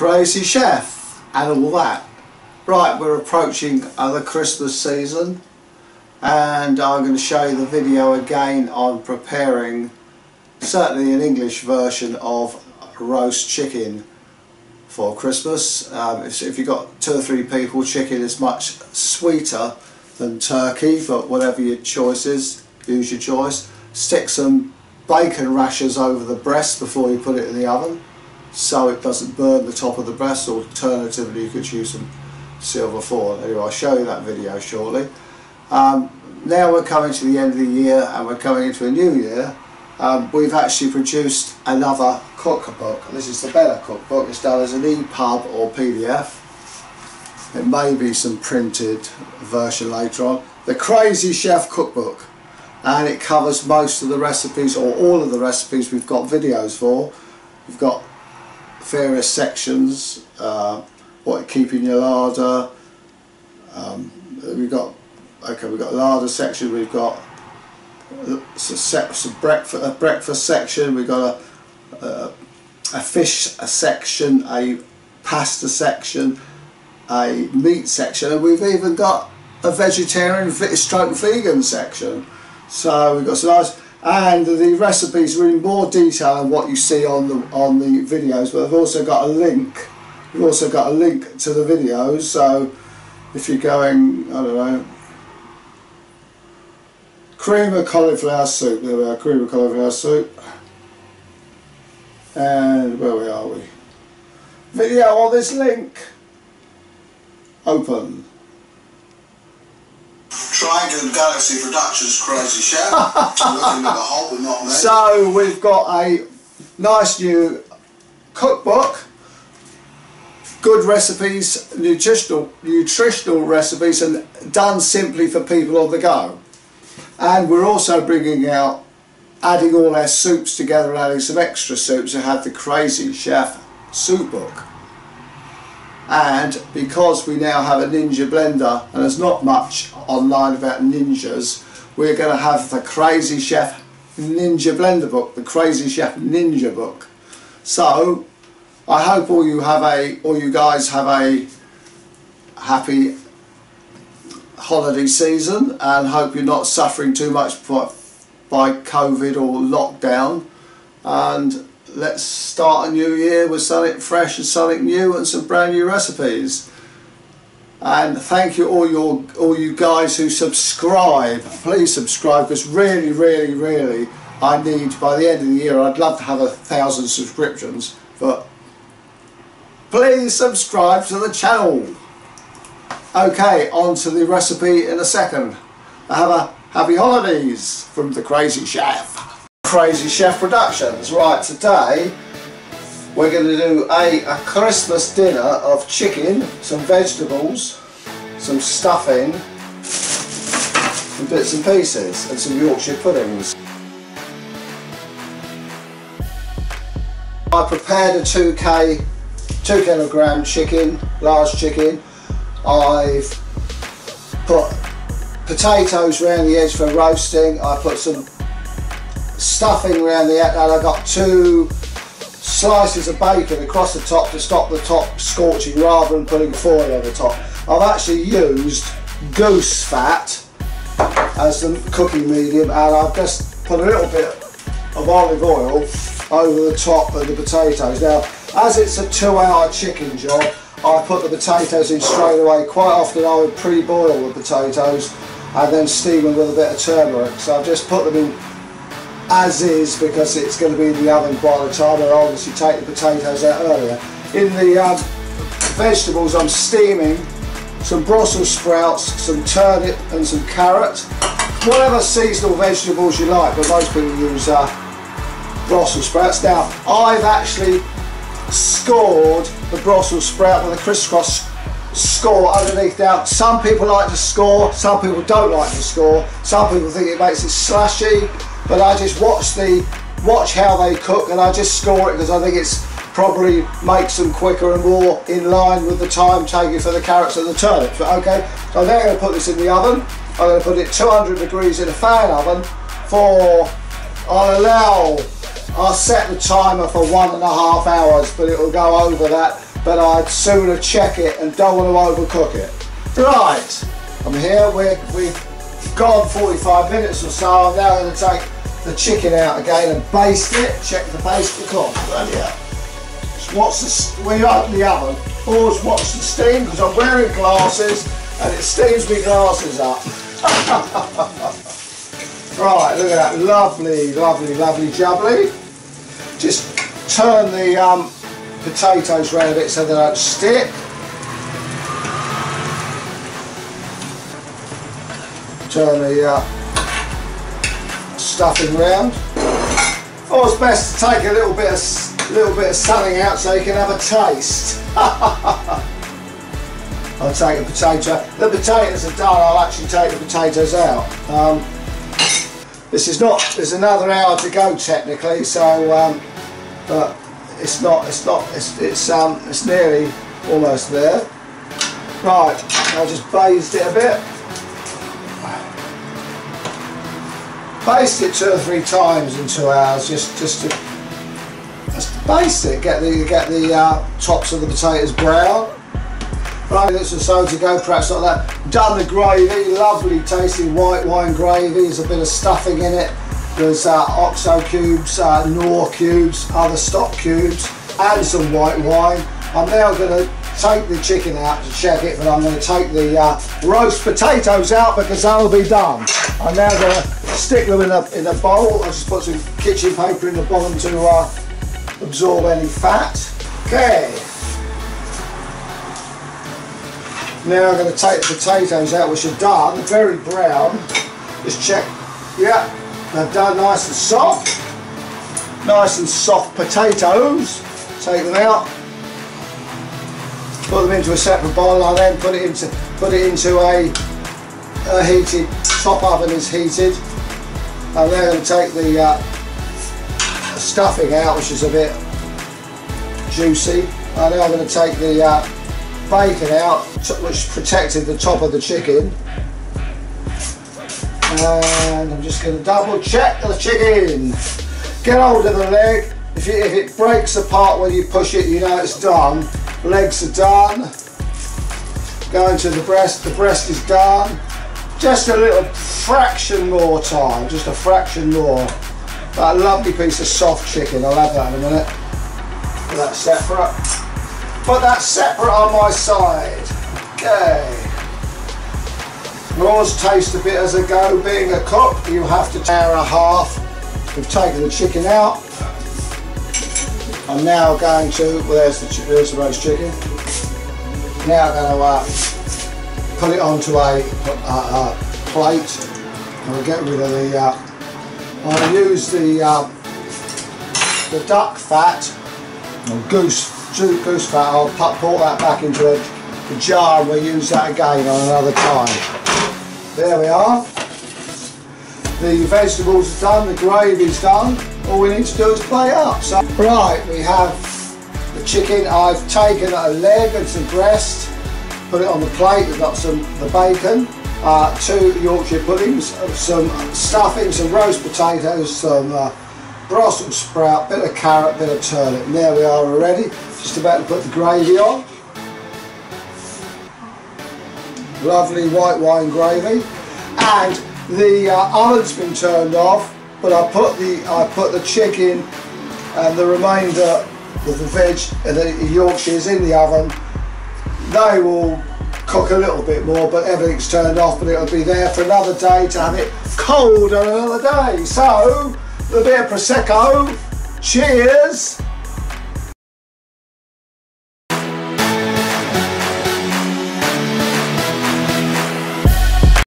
Crazy Chef and all that. Right, we're approaching the Christmas season and I'm going to show you the video again on preparing certainly an English version of roast chicken for Christmas. If you've got 2 or 3 people, chicken is much sweeter than turkey, but whatever your choice is, use your choice. Stick some bacon rashers over the breast before you put it in the oven so it doesn't burn the top of the breast. Alternatively, you could use some silver foil. Anyway, I'll show you that video shortly. Now we're coming to the end of the year and we're coming into a new year. We've actually produced another cookbook. This is the Bella cookbook. It's done as an EPUB or PDF. It may be some printed version later on. The Crazy Chef cookbook, and it covers most of the recipes or all of the recipes we've got videos for. We've got various sections, what to keep in your larder. We've got larder section. We've got a breakfast section. We've got a fish section, a pasta section, a meat section, and we've even got a vegetarian stroke vegan section. So we've got some nice, and the recipes are in more detail than what you see on the videos, but I've also got a link. We've also got a link to the videos, so if you're going, I don't know, cream of cauliflower soup, there we are, cream of cauliflower soup, and where are we? Video on this link. Open. Trying to Galaxy Productions Crazy Chef. Looking at the whole, but not me. So we've got a nice new cookbook. Good recipes, nutritional recipes, and done simply for people on the go. And we're also bringing out, adding all our soups together and adding some extra soups to have the Crazy Chef soup book. And because we now have a ninja blender and there's not much online about ninjas, we're going to have the Crazy Chef Ninja Blender book, the Crazy Chef Ninja book. So I hope all you guys have a happy holiday season and hope you're not suffering too much by COVID or lockdown, and let's start a new year with something fresh and something new and some brand new recipes. And thank you all you guys who subscribe. Please subscribe, because really I need, by the end of the year I'd love to have 1,000 subscriptions, but please subscribe to the channel. Okay, on to the recipe in a second. Have a happy holidays from the Crazy Chef. Crazy Chef Productions. Right, today we're going to do a Christmas dinner of chicken, some vegetables, some stuffing, some bits and pieces, and some Yorkshire puddings. I prepared a 2 kilogram chicken, large chicken. I've put potatoes around the edge for roasting. I put some stuffing around the edge, and I got 2 slices of bacon across the top to stop the top scorching rather than putting foil over the top. I've actually used goose fat as the cooking medium, and I've just put a little bit of olive oil over the top of the potatoes. Now, as it's a 2-hour chicken job, I put the potatoes in straight away. Quite often I would pre-boil the potatoes and then steam them with a bit of turmeric, so I've just put them in as is, because it's going to be in the oven by the time. I obviously take the potatoes out earlier. In the vegetables, I'm steaming some Brussels sprouts, some turnip and some carrot, whatever seasonal vegetables you like, but most people use Brussels sprouts. Now, I've actually scored the Brussels sprout with a crisscross score underneath. Now, some people like to score, some people don't like to score, some people think it makes it slashy, but I just watch how they cook, and I just score it because I think it's probably makes them quicker and more in line with the time taken for the carrots and the turnips. But okay, so I'm now going to put this in the oven. I'm going to put it 200 degrees in a fan oven for, I'll set the timer for 1.5 hours, but it will go over that. but I'd sooner check it and don't want to overcook it. Right, I'm here, we've gone 45 minutes or so. I'm now going to take the chicken out again and baste it. Check the basting cloth. When you open the oven, always watch the steam, because I'm wearing glasses and it steams my glasses up. Right, look at that, lovely, lovely, lovely jubbly. Just turn the potatoes round it so they don't stick. Turn the stuffing round. Always best to take a little bit of something out so you can have a taste. I'll take a potato. The potatoes are done. I'll actually take the potatoes out. This is not. There's another hour to go technically, so but it's not. It's nearly almost there. Right. I just baste it a bit. Baste it 2 or 3 times in 2 hours, just to baste it. Get the tops of the potatoes brown. Right, minutes or so to go, perhaps like that. Done the gravy, lovely tasty white wine gravy. There's a bit of stuffing in it. There's OXO cubes, Knorr cubes, other stock cubes, and some white wine. I'm now going to take the chicken out to check it, but I'm going to take the roast potatoes out because that'll be done. I'm now going to stick them in a bowl. I just put some kitchen paper in the bottom to absorb any fat. Okay. Now I'm going to take the potatoes out, which are done, very brown. Just check. Yeah, they're done, nice and soft. Nice and soft potatoes. Take them out. Put them into a separate bowl. I then put it into a heated top oven. Is heated. I'm now going to take the stuffing out, which is a bit juicy. And now I'm going to take the bacon out, which protected the top of the chicken, and I'm just going to double check the chicken. Get hold of the leg. If it breaks apart when you push it, you know it's done. Legs are done. Going to the breast. The breast is done. Just a little fraction more time. Just a fraction more. That lovely piece of soft chicken. I'll have that in a minute. Put that separate. Put that separate on my side. Okay. Raws taste a bit as they go. Being a cook, you have to tear a half. We've taken the chicken out. I'm now going to, well, there's the roast chicken. Now I'm going to put it onto a plate. I'm going to get rid of the, I'll use the duck fat and goose fat. I'll pour that back into a jar and we'll use that again on another time. There we are. The vegetables are done, the gravy's done. All we need to do is plate up. So, right, we have the chicken. I've taken a leg and some breast, put it on the plate. We've got the bacon, 2 Yorkshire puddings, some stuffing, some roast potatoes, some Brussels sprout, bit of carrot, bit of turnip. And there we are already. Just about to put the gravy on. Lovely white wine gravy. And the oven's been turned off, but I put the chicken and the remainder of the veg and the Yorkshires in the oven. They will cook a little bit more, but everything's turned off. But it'll be there for another day to have it cold on another day. So. A bit of Prosecco, cheers!